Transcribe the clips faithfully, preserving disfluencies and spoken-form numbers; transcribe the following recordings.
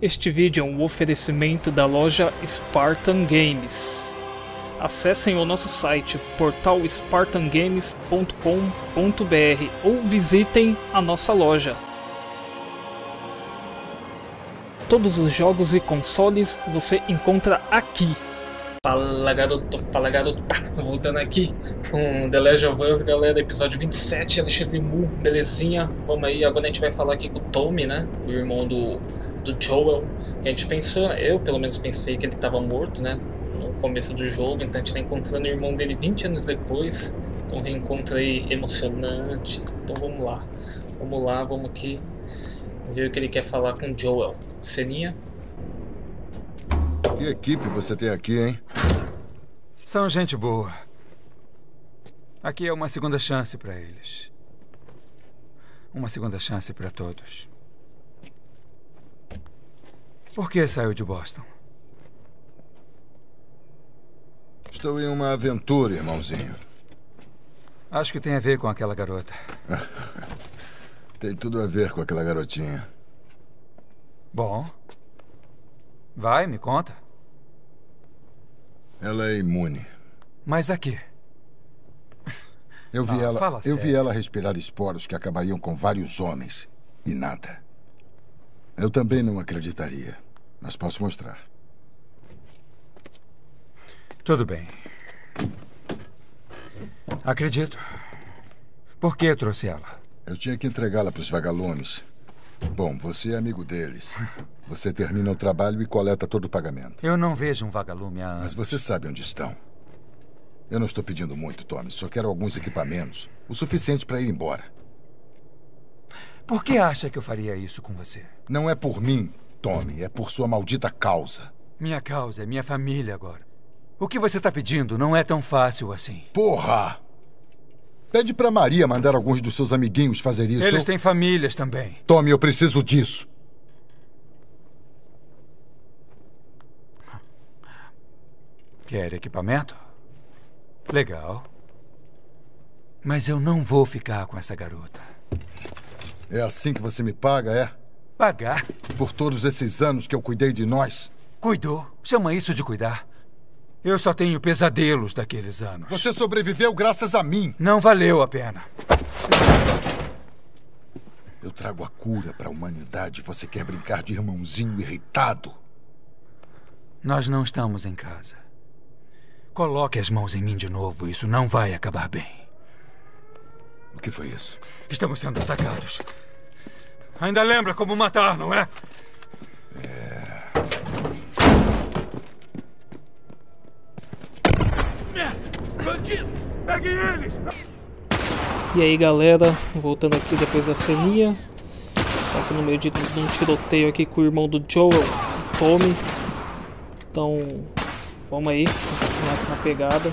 Este vídeo é um oferecimento da loja Spartan Games. Acessem o nosso site portal spartan games ponto com ponto br ou visitem a nossa loja. Todos os jogos e consoles você encontra aqui. Fala garoto, fala garota, voltando aqui com The Legend of Val, galera, episódio vinte e sete, Alexandre Mu, belezinha, vamos aí, agora a gente vai falar aqui com o Tommy, né, o irmão do, do Joel, que a gente pensou, eu pelo menos pensei que ele estava morto, né, no começo do jogo, então a gente tá encontrando o irmão dele vinte anos depois, então reencontro aí emocionante, então vamos lá, vamos lá, vamos aqui, ver o que ele quer falar com o Joel, ceninha. Que equipe você tem aqui, hein? São gente boa. Aqui é uma segunda chance pra eles. Uma segunda chance pra todos. Por que saiu de Boston? Estou em uma aventura, irmãozinho. Acho que tem a ver com aquela garota. Tem tudo a ver com aquela garotinha. Bom. Vai, me conta. Ela é imune. Mas a quê? Eu vi, ah, ela, fala eu vi ela respirar esporos que acabariam com vários homens. E nada. Eu também não acreditaria. Mas posso mostrar. Tudo bem. Acredito. Por que trouxe ela? Eu tinha que entregá-la para os vagalumes. Bom, você é amigo deles. Você termina o trabalho e coleta todo o pagamento. Eu não vejo um vagalume há... Mas você sabe onde estão. Eu não estou pedindo muito, Tommy. Só quero alguns equipamentos. O suficiente para ir embora. Por que acha que eu faria isso com você? Não é por mim, Tommy. É por sua maldita causa. Minha causa é minha família agora. O que você está pedindo não é tão fácil assim. Porra! Pede pra Maria mandar alguns dos seus amiguinhos fazer isso. Eles têm famílias também. Tommy, eu preciso disso. Quer equipamento? Legal. Mas eu não vou ficar com essa garota. É assim que você me paga, é? Pagar? Por todos esses anos que eu cuidei de nós? Cuidou. Chama isso de cuidar. Eu só tenho pesadelos daqueles anos. Você sobreviveu graças a mim. Não valeu a pena. Eu trago a cura para a humanidade. Você quer brincar de irmãozinho irritado? Nós não estamos em casa. Coloque as mãos em mim de novo. Isso não vai acabar bem. O que foi isso? Estamos sendo atacados. Ainda lembra como matar, não é? É... E aí galera, voltando aqui depois da ceninha. Tá aqui no meio de um tiroteio aqui com o irmão do Joel, o Tommy. Então, vamos aí, na pegada.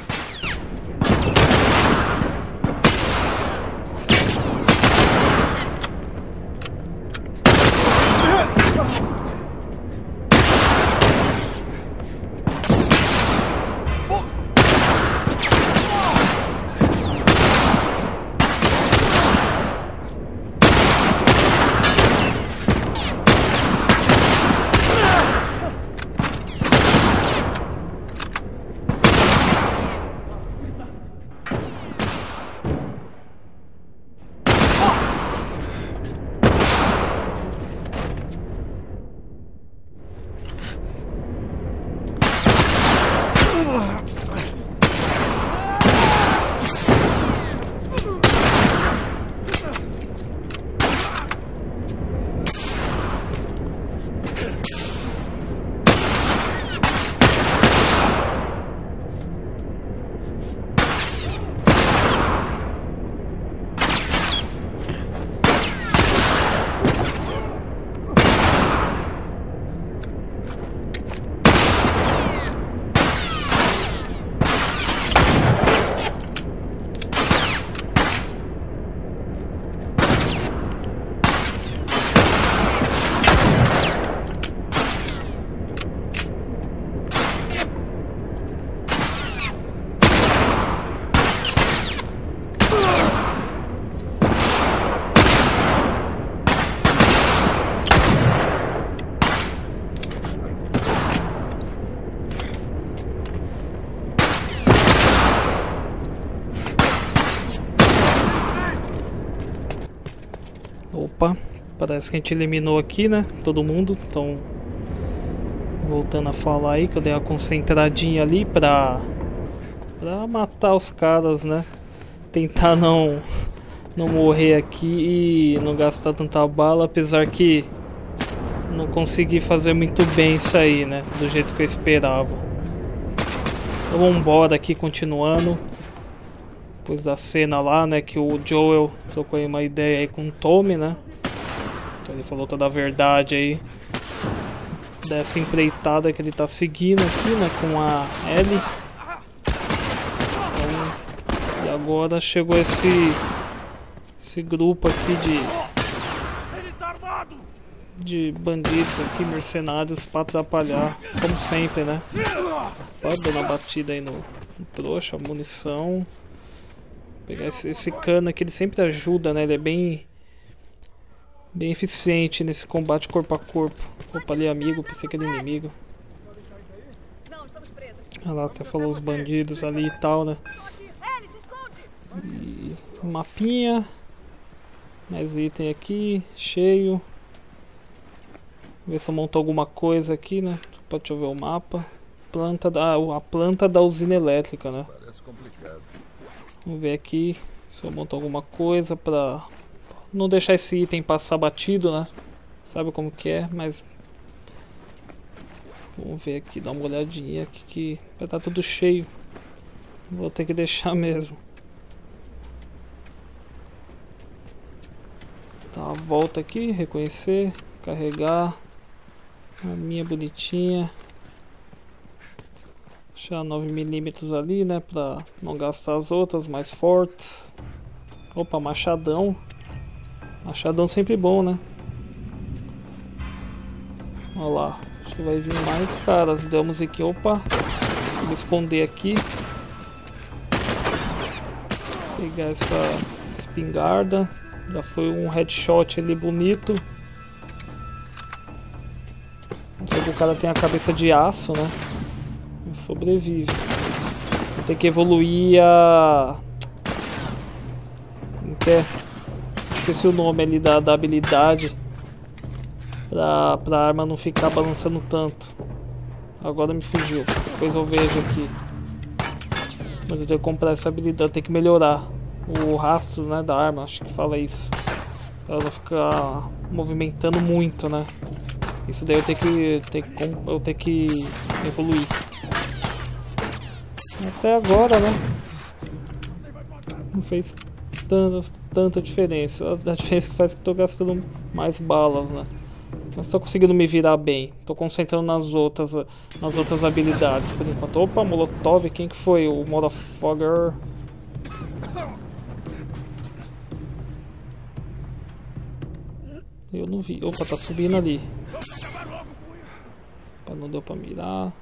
Opa, parece que a gente eliminou aqui, né? Todo mundo, então... Voltando a falar aí, que eu dei uma concentradinha ali pra... Pra matar os caras, né? Tentar não... Não morrer aqui e não gastar tanta bala, apesar que... Não consegui fazer muito bem isso aí, né? Do jeito que eu esperava. Então vamos embora aqui, continuando. Depois da cena lá, né? Que o Joel trocou aí uma ideia aí com o Tommy, né? Então ele falou toda a verdade aí. Dessa empreitada que ele tá seguindo aqui, né? Com a Ellie. Então, e agora chegou esse... Esse grupo aqui de... De bandidos aqui, mercenários, pra atrapalhar. Como sempre, né? Pode dar uma batida aí no, no trouxa, munição. Pegar esse, esse cano aqui, ele sempre ajuda, né? Ele é bem... Bem eficiente nesse combate corpo a corpo. Opa, ali é amigo, pensei que era inimigo. Olha lá, até falou os bandidos ali e tal, né? E... Mapinha. Mais item aqui, cheio. Ver se eu monto alguma coisa aqui, né? Deixa eu ver o mapa. Planta da, a planta da usina elétrica, né? Parece complicado. Vamos ver aqui se eu monto alguma coisa pra não deixar esse item passar batido, né? Sabe como que é, mas... Vamos ver aqui, dar uma olhadinha aqui que vai estar tudo cheio. Vou ter que deixar mesmo. Tá, volta aqui, reconhecer, carregar. A minha bonitinha. Deixar nove milímetros ali, né, pra não gastar as outras mais fortes. Opa, machadão. Machadão sempre bom, né? Olha lá, acho que vai vir mais caras. Deu a musiquinha, opa. Vou esconder aqui. Pegar essa espingarda. Já foi um headshot ali bonito. Não sei se o cara tem a cabeça de aço, né? Sobrevive. Vou ter que evoluir a... Até... Esqueci o nome ali da, da habilidade. Pra, pra arma não ficar balançando tanto. Agora me fugiu. Depois eu vejo aqui. Mas eu tenho que comprar essa habilidade. Tem que melhorar o rastro, né, da arma. Acho que fala isso. Pra não ficar movimentando muito, né? Isso daí eu tenho que, tenho que, eu tenho que evoluir. Até agora, né? Não fez tanta, tanta diferença. A diferença que faz é que eu tô gastando mais balas, né? Mas tô conseguindo me virar bem. Tô concentrando nas outras, nas outras habilidades por enquanto. Opa, Molotov, quem que foi? O Motherfucker. Eu não vi. Opa, tá subindo ali. Opa, não deu pra mirar.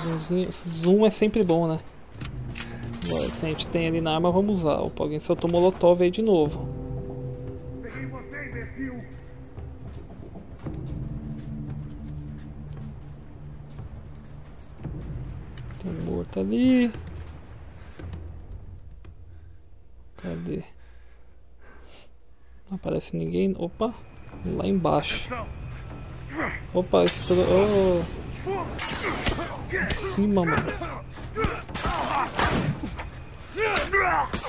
Zoomzinho. Zoom é sempre bom, né? Agora, se a gente tem ali na arma, vamos usar. Opa, alguém soltou molotov aí de novo. Tem um morto ali. Cadê? Não aparece ninguém. Opa, lá embaixo. Opa, esse... Oh. Em cima, mano.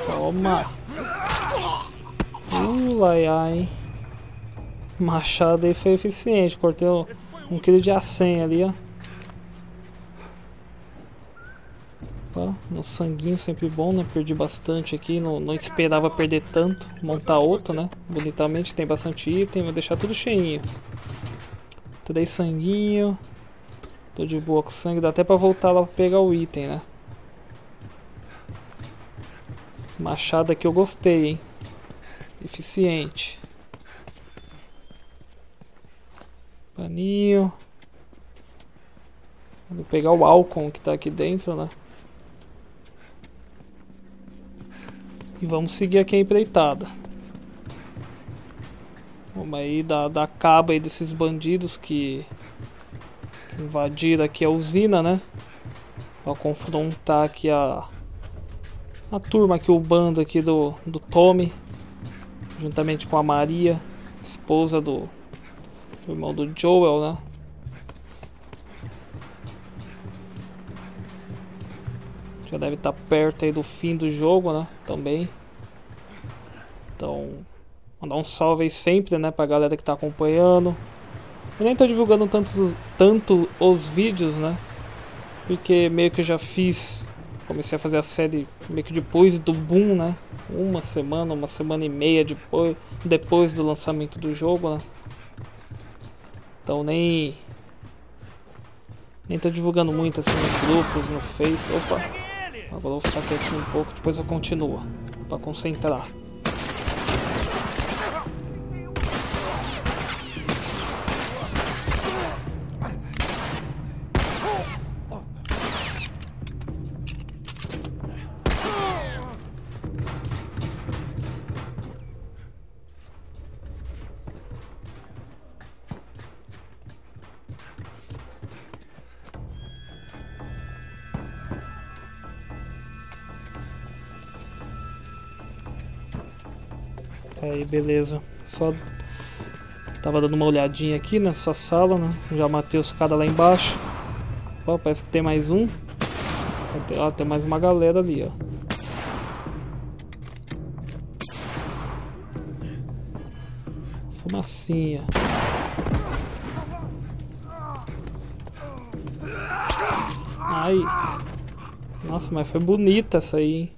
Toma. Uh, ai, ai. Machado aí foi eficiente. Cortei um, um quilo de acém ali, ó. Opa, no sanguinho sempre bom, né? Perdi bastante aqui. Não, não esperava perder tanto. Montar outro, né? Bonitamente. Tem bastante item. Vou deixar tudo cheinho. Três sanguinho. Tô de boa com sangue, dá até pra voltar lá pra pegar o item, né? Esse machado aqui eu gostei, hein? Eficiente. Paninho. Vou pegar o álcool que tá aqui dentro, né? E vamos seguir aqui a empreitada. Vamos aí dar, dar cabo aí desses bandidos que... Invadir aqui a usina, né? Pra confrontar aqui a... A turma aqui, o bando aqui do, do Tommy. juntamente com a Maria, esposa do, do irmão do Joel, né? Já deve estar perto aí do fim do jogo, né? Também. Então, mandar um salve aí sempre, né? Pra galera que tá acompanhando. Eu nem tô divulgando tantos, tanto os vídeos, né? Porque meio que eu já fiz... Comecei a fazer a série meio que depois do boom, né? Uma semana, uma semana e meia depois, depois do lançamento do jogo, né? Então nem... Nem tô divulgando muito assim nos grupos, no Face. Opa! Agora eu vou ficar quietinho um pouco, depois eu continuo. Pra concentrar. Aí, beleza. Só tava dando uma olhadinha aqui nessa sala, né? Já matei os caras lá embaixo. Ó, parece que tem mais um. Ó, tem mais uma galera ali, ó. Fumacinha. Ai. Nossa, mas foi bonita essa aí, hein?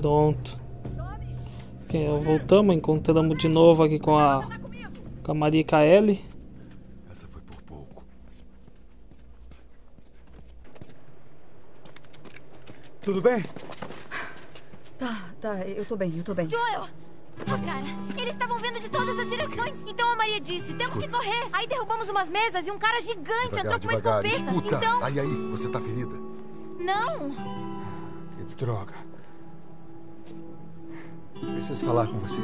Pronto. Okay, voltamos, encontramos de novo aqui com a, com a Maria e com a Ellie. Essa foi por pouco. Tudo bem? Tá, tá, eu tô bem, eu tô bem. Joel! Ah, cara, eles estavam vendo de todas as direções. Então a Maria disse, temos Escuta. que correr. Aí derrubamos umas mesas e um cara gigante devagar, entrou com uma devagar. escopeta. Escuta. Então... Aí, aí, você tá ferida? Não. Que droga. Preciso falar com você.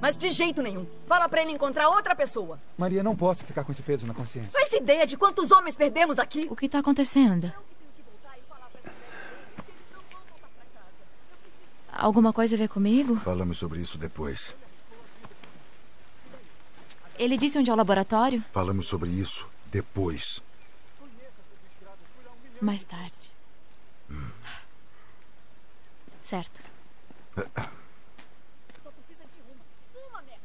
Mas de jeito nenhum. Fala pra ele encontrar outra pessoa. Maria, não posso ficar com esse peso na consciência. Faz ideia de quantos homens perdemos aqui? O que tá acontecendo? Alguma coisa a ver comigo? Falamos sobre isso depois. Ele disse onde é o laboratório? Falamos sobre isso depois. Mais tarde. Hum. Certo. Só precisa de uma. Uma merda.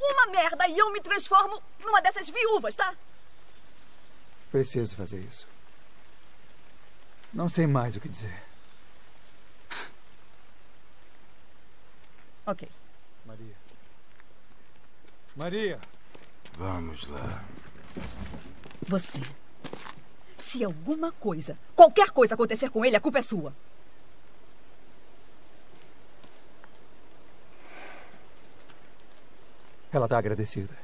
Uma merda e eu me transformo numa dessas viúvas, tá? Preciso fazer isso. Não sei mais o que dizer. Ok. Maria. Maria! Vamos lá. Você. Se alguma coisa, qualquer coisa acontecer com ele, a culpa é sua. Ela tá agradecida.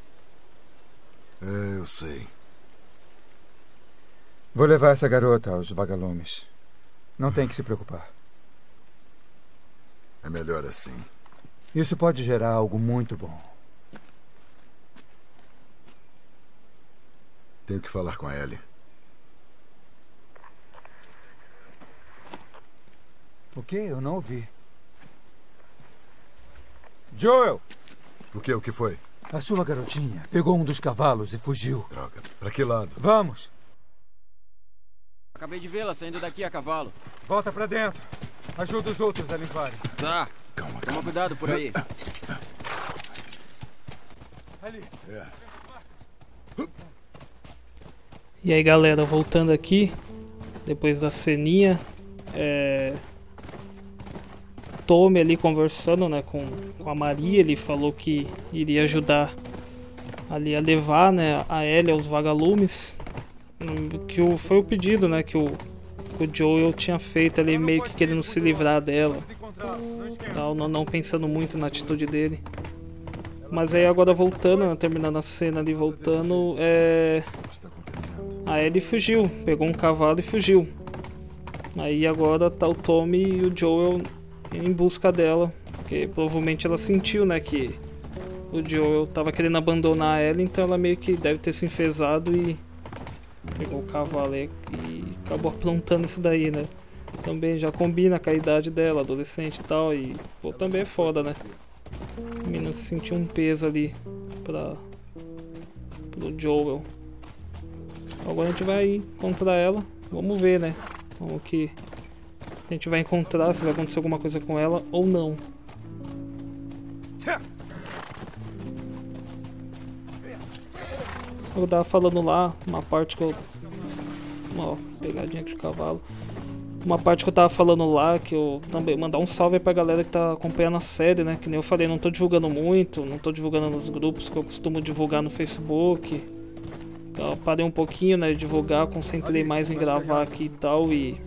É, eu sei. Vou levar essa garota aos vagalumes. Não tem que se preocupar. É melhor assim. Isso pode gerar algo muito bom. Tenho que falar com a Ellie. O quê? Eu não ouvi. Joel! O quê? O que foi? A sua garotinha pegou um dos cavalos e fugiu. Droga. Pra que lado? Vamos! Acabei de vê-la saindo daqui a cavalo. Volta pra dentro. Ajuda os outros a limparem. Tá. Calma, calma. Toma cuidado por aí. Ali. É. E aí, galera, voltando aqui, depois da ceninha, é... Tommy ali conversando, né, com, com a Maria, ele falou que iria ajudar ali a levar, né, a Ellie aos vagalumes, que o, foi o pedido, né, que o, o Joel tinha feito ali, meio que querendo se livrar dela. Não, não, não pensando muito na atitude dele. Mas aí agora voltando, né, terminando a cena ali, voltando, é... a Ellie fugiu, pegou um cavalo e fugiu. Aí agora tá o Tommy e o Joel em busca dela, porque provavelmente ela sentiu, né, que o Joel tava querendo abandonar a Ellie, então ela meio que deve ter se enfesado e pegou o cavalo e acabou aprontando isso daí, né? Também já combina com a idade dela, adolescente e tal, e pô, também é foda, né? O menino se sentiu um peso ali pra... pro Joel. Agora a gente vai encontrar ela, vamos ver, né? Vamos que a gente vai encontrar, se vai acontecer alguma coisa com ela ou não. Eu tava falando lá, uma parte que eu... ó, pegadinha aqui de cavalo. Uma parte que eu tava falando lá, que eu também mandar um salve pra galera que tá acompanhando a série, né? Que nem eu falei, não tô divulgando muito, não tô divulgando nos grupos que eu costumo divulgar no Facebook. Eu parei um pouquinho, né, de divulgar, concentrei mais em gravar aqui e tal, e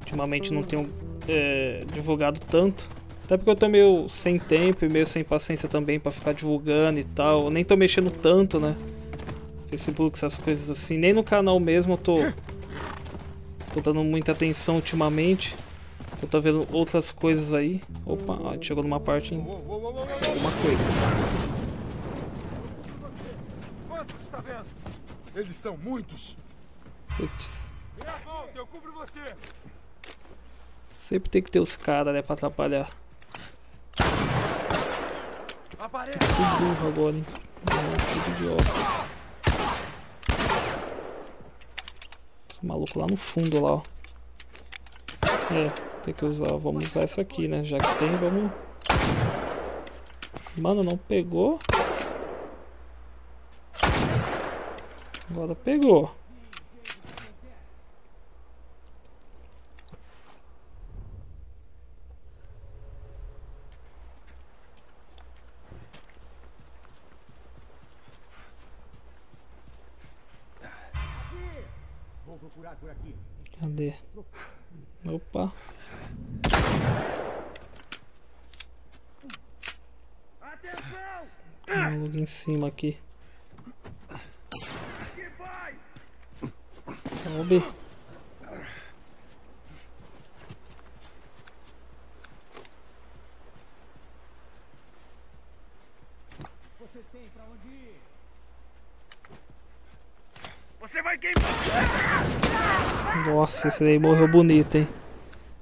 ultimamente não tenho é, divulgado tanto. Até porque eu tô meio sem tempo e meio sem paciência também pra ficar divulgando e tal. Eu nem tô mexendo tanto, né, Facebook, essas coisas assim. Nem no canal mesmo eu tô... tô dando muita atenção ultimamente. Eu tô vendo outras coisas aí. Opa, ó, chegou numa parte em... alguma coisa. Eles são muitos. Putz. Eu cubro você. Sempre tem que ter os caras, né, pra atrapalhar. Aparece. Que burro agora, hein? Nossa, que idiota. Maluco lá no fundo, lá, ó. É, tem que usar, vamos usar isso aqui, né? Já que tem, vamos... Mano, não pegou. Agora pegou. Cadê? Opa! Tem um maluco em cima aqui. Sobe! Você tem pra onde ir? Você vai queimar! Nossa, esse daí morreu bonito, hein?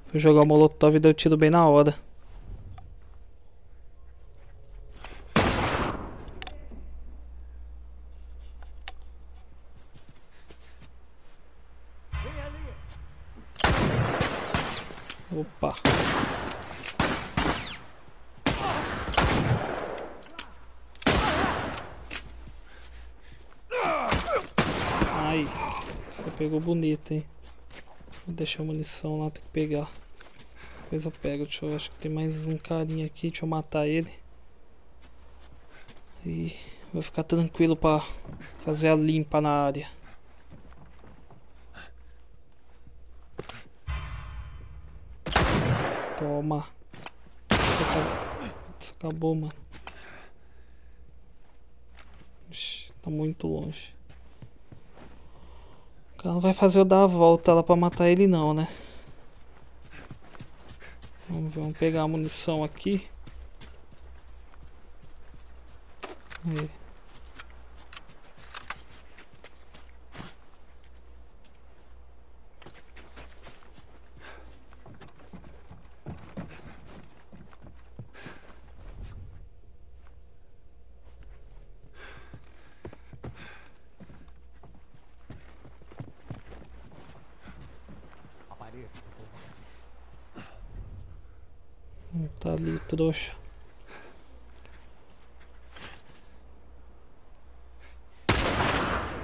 Fui jogar o molotov e deu tiro bem na hora. Opa! Pegou bonito, hein? Vou deixar a munição lá, tem que pegar. Depois eu pego, deixa eu... acho que tem mais um carinha aqui, deixa eu matar ele. E vou ficar tranquilo pra fazer a limpa na área. Toma. Isso acabou, mano. Ixi, tá muito longe. Ela não vai fazer eu dar a volta lá pra matar ele não, né? Vamos ver, vamos pegar a munição aqui. Aí. Tá ali, trouxa.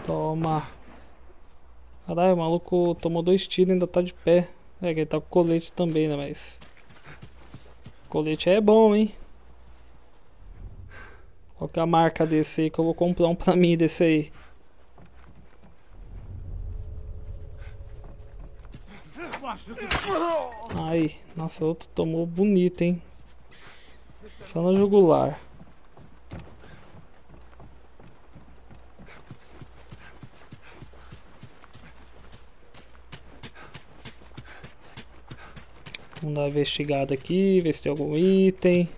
Toma. Caralho, o maluco tomou dois tiros e ainda tá de pé. É que ele tá com colete também, né? Mas colete é bom, hein? Qual que é a marca desse aí que eu vou comprar um pra mim desse aí? Ai, nossa, outro tomou bonito, hein? Só na jugular. Vamos dar uma investigada aqui, ver se tem algum item.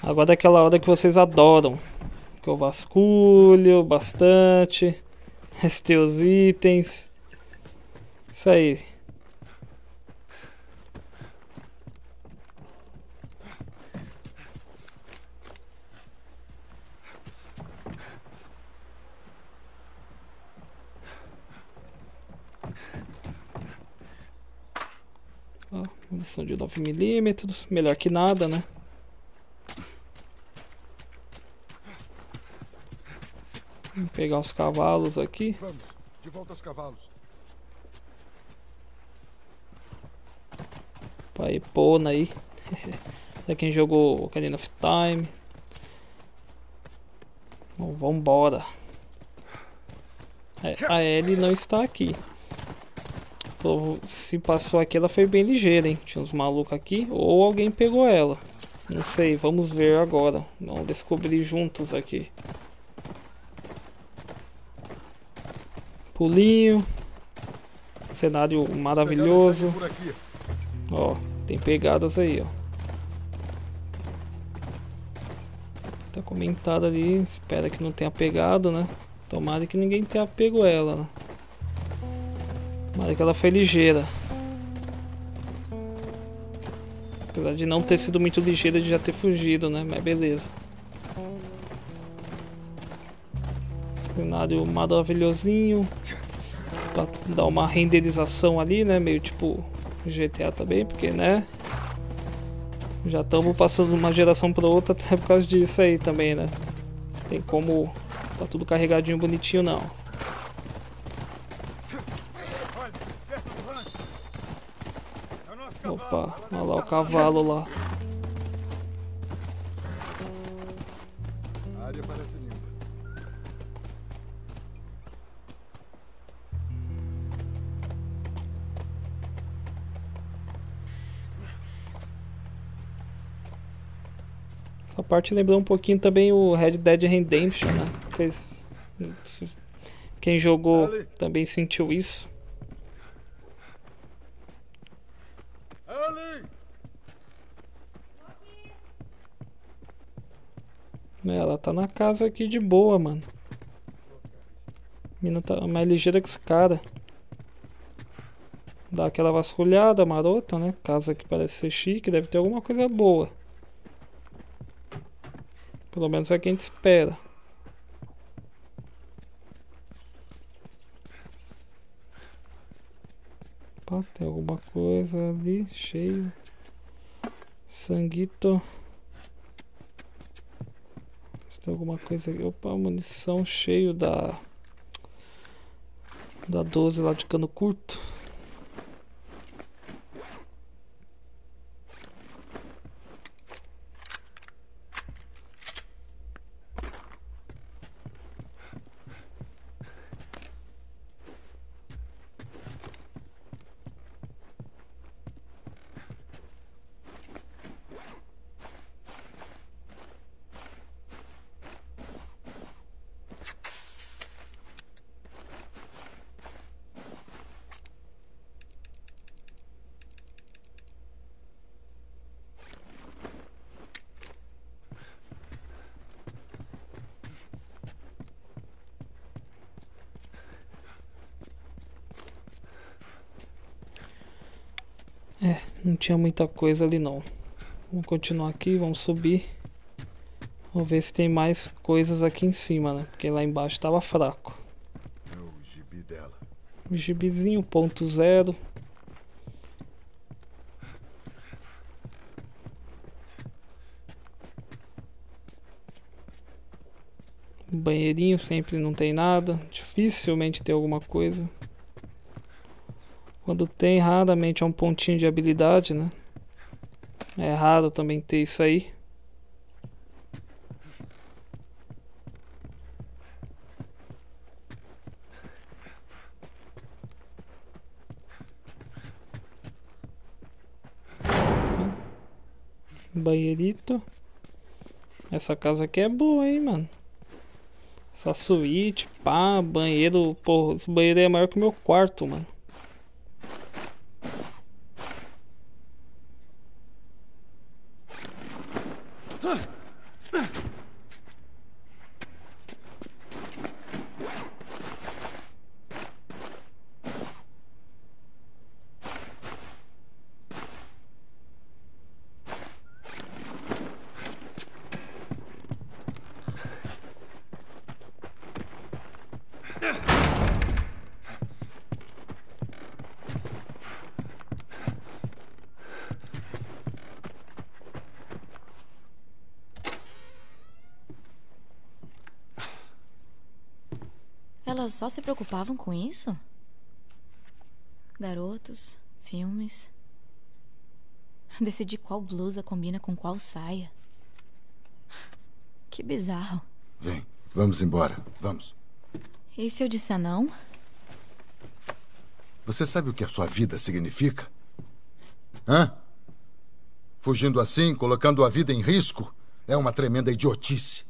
Agora é aquela hora que vocês adoram, que eu vasculho bastante. Esses teus itens. Isso aí. Ó, munição de nove milímetros. Melhor que nada, né? Vamos pegar os cavalos aqui. Vamos, de volta aos cavalos. Pra Epona aí. É quem jogou Ocarina of Time. Bom, vambora. É, a Ellie não está aqui. Se passou aqui, ela foi bem ligeira, hein? Tinha uns malucos aqui. Ou alguém pegou ela. Não sei, vamos ver agora. Vamos descobrir juntos aqui. Pulinho. Cenário maravilhoso. Ó, tem pegadas aí, ó. Tá comentada ali. Espera que não tenha pegado, né? Tomara que ninguém tenha pego ela, né? Tomara que ela foi ligeira. Apesar de não ter sido muito ligeira de já ter fugido, né? Mas beleza. Cenário maravilhosinho. Pra dar uma renderização ali, né? Meio tipo G T A também, porque, né? Já estamos passando de uma geração para outra até por causa disso aí também, né? Tem como... Tá tudo carregadinho, bonitinho, não. Opa, olha lá o cavalo lá. A área parece limpa. Essa parte lembrou um pouquinho também o Red Dead Redemption, né? Vocês, quem jogou também sentiu isso. Ela tá na casa aqui de boa, mano. A mina tá mais ligeira que esse cara. Dá aquela vasculhada marota, né? Casa que parece ser chique, deve ter alguma coisa boa. Pelo menos é o que a gente espera. Opa, tem alguma coisa ali, cheio. Sanguito. Alguma coisa aqui. Opa, munição cheio da da doze lá de cano curto. É, não tinha muita coisa ali não. Vamos continuar aqui, vamos subir. Vamos ver se tem mais coisas aqui em cima, né? Porque lá embaixo tava fraco. É o gibi dela. Gibizinho, ponto zero. Banheirinho sempre não tem nada. Dificilmente tem alguma coisa. Quando tem, raramente é um pontinho de habilidade, né? É raro também ter isso aí. Banheirito. Essa casa aqui é boa, hein, mano? Essa suíte, pá, banheiro... Porra, esse banheiro aí é maior que o meu quarto, mano. Elas só se preocupavam com isso? Garotos, filmes... Decidir qual blusa combina com qual saia. Que bizarro. Vem, vamos embora. Vamos. E se eu disser não? Você sabe o que a sua vida significa? Hã? Fugindo assim, colocando a vida em risco, é uma tremenda idiotice.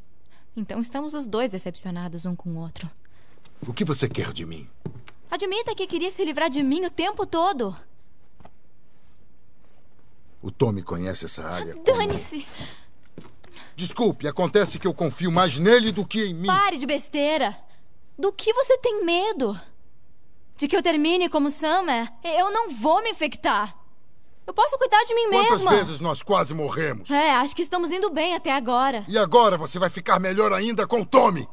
Então estamos os dois decepcionados um com o outro. O que você quer de mim? Admita que queria se livrar de mim o tempo todo. O Tommy conhece essa área. Dane-se! Como... Desculpe, acontece que eu confio mais nele do que em mim. Pare de besteira! Do que você tem medo? De que eu termine como Sam é? Eu não vou me infectar. Eu posso cuidar de mim mesma. Quantas vezes nós quase morremos? É, acho que estamos indo bem até agora. E agora você vai ficar melhor ainda com o Tommy.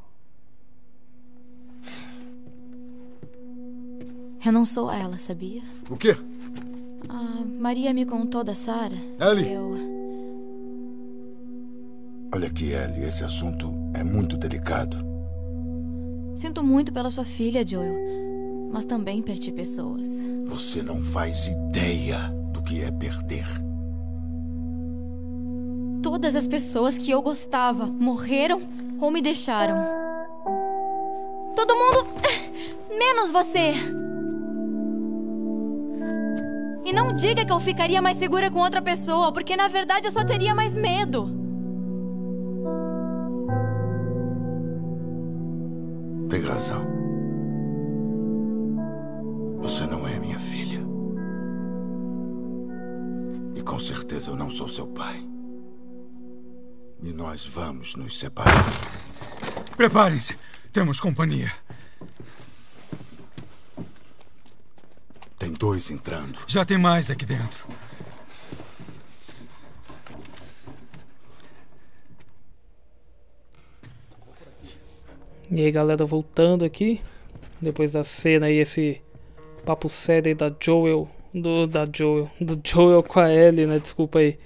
Eu não sou ela, sabia? O quê? A Maria me contou da Sarah. Ellie! Eu... Olha aqui, Ellie, esse assunto é muito delicado. Sinto muito pela sua filha, Joel, mas também perdi pessoas. Você não faz ideia do que é perder. Todas as pessoas que eu gostava morreram ou me deixaram. Todo mundo... menos você! E não diga que eu ficaria mais segura com outra pessoa, porque na verdade eu só teria mais medo. Tem razão. Você não é minha filha. E com certeza eu não sou seu pai. E nós vamos nos separar. Preparem-se. Temos companhia. Tem dois entrando. Já tem mais aqui dentro. E aí, galera, voltando aqui. Depois da cena e esse papo sério aí da Joel. Do, da Joel. Do Joel com a Ellie, né? Desculpa aí.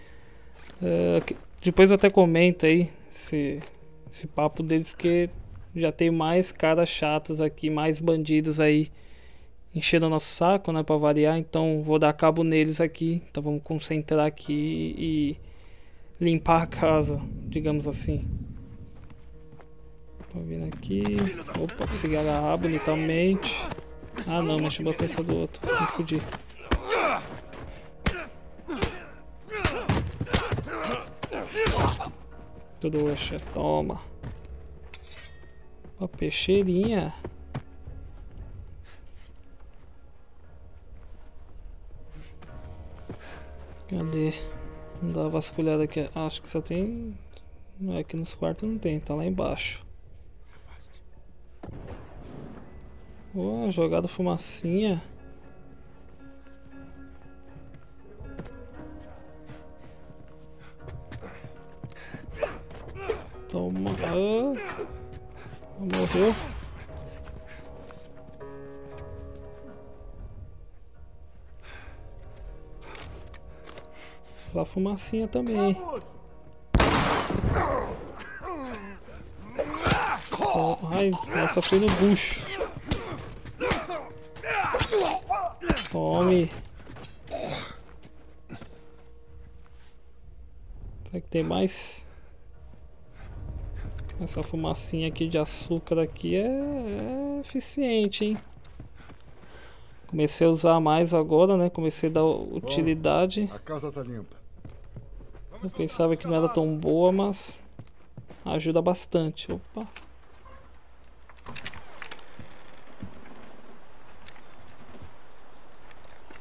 É, depois até comenta aí esse, esse papo deles, porque já tem mais caras chatos aqui, mais bandidos aí. Enchendo o nosso saco, né, para variar, então vou dar cabo neles aqui, então vamos concentrar aqui e limpar a casa, digamos assim. Tô vindo aqui, opa, consegui agarrar bonitamente. Ah não, mas chegou a peça do outro, me fudi. Tudo oxa, toma. Uma peixeirinha. Cadê? Vamos dar uma vasculhada aqui. Acho que só tem... Aqui nos quartos não tem, tá lá embaixo. Oh, jogada fumacinha. Toma... Ah, morreu. Lá fumacinha também. Oh, ai, essa foi no bucho. Tome. Será que tem mais? Essa fumacinha aqui de açúcar aqui é, é eficiente, hein? Comecei a usar mais agora, né? Comecei a dar utilidade. Bom, a casa tá limpa. Eu pensava que não era tão boa, mas ajuda bastante. Opa.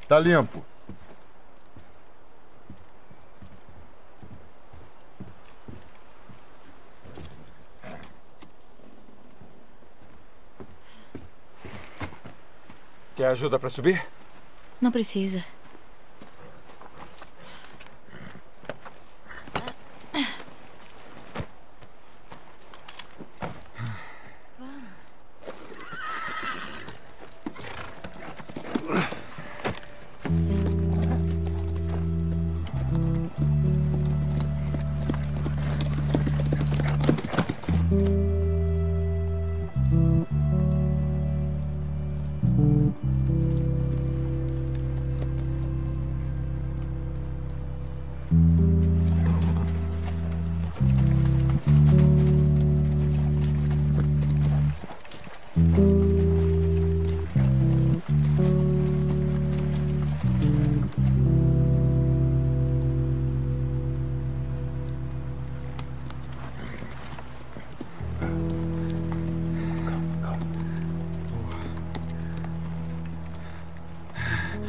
Tá limpo. Quer ajuda para subir? Não precisa.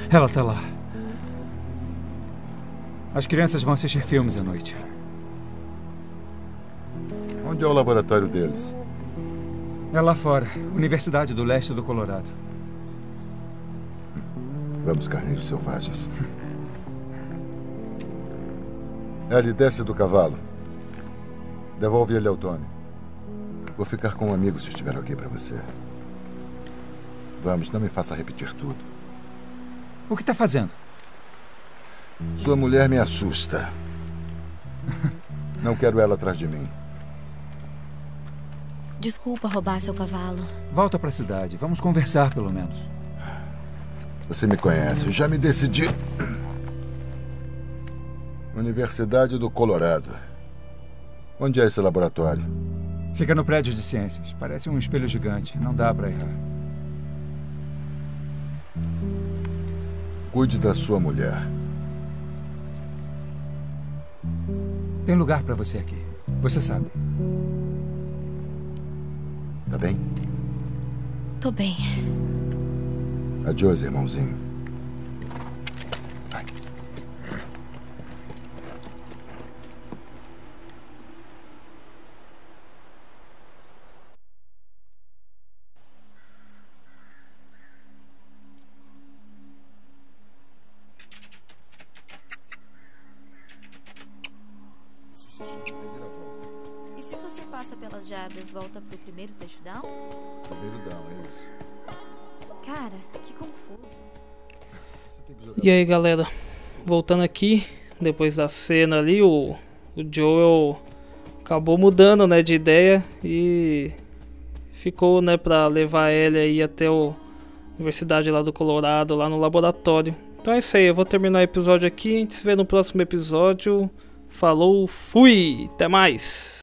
Ela tá lá. As crianças vão assistir filmes à noite. Onde é o laboratório deles? É lá fora, Universidade do Leste do Colorado. Vamos, carneiros selvagens. Ellie, desce do cavalo. Devolve ele ao Tommy. Vou ficar com um amigo se estiver alguém para você. Vamos, não me faça repetir tudo. O que está fazendo? Sua mulher me assusta. Não quero ela atrás de mim. Desculpa roubar seu cavalo. Volta para a cidade. Vamos conversar, pelo menos. Você me conhece. Já me decidi. Universidade do Colorado. Onde é esse laboratório? Fica no prédio de ciências. Parece um espelho gigante. Não dá para errar. Cuide da sua mulher. Tem lugar para você aqui. Você sabe. Tá bem? Tô bem. Adeus, irmãozinho. Vai. Volta pro primeiro touchdown? Primeiro down, é isso. Cara, que confuso. E aí, galera, voltando aqui, depois da cena ali, o, o Joel acabou mudando, né, de ideia e ficou, né, pra levar ele aí até o Universidade lá do Colorado, lá no laboratório. Então é isso aí, eu vou terminar o episódio aqui, a gente se vê no próximo episódio. Falou, fui, até mais!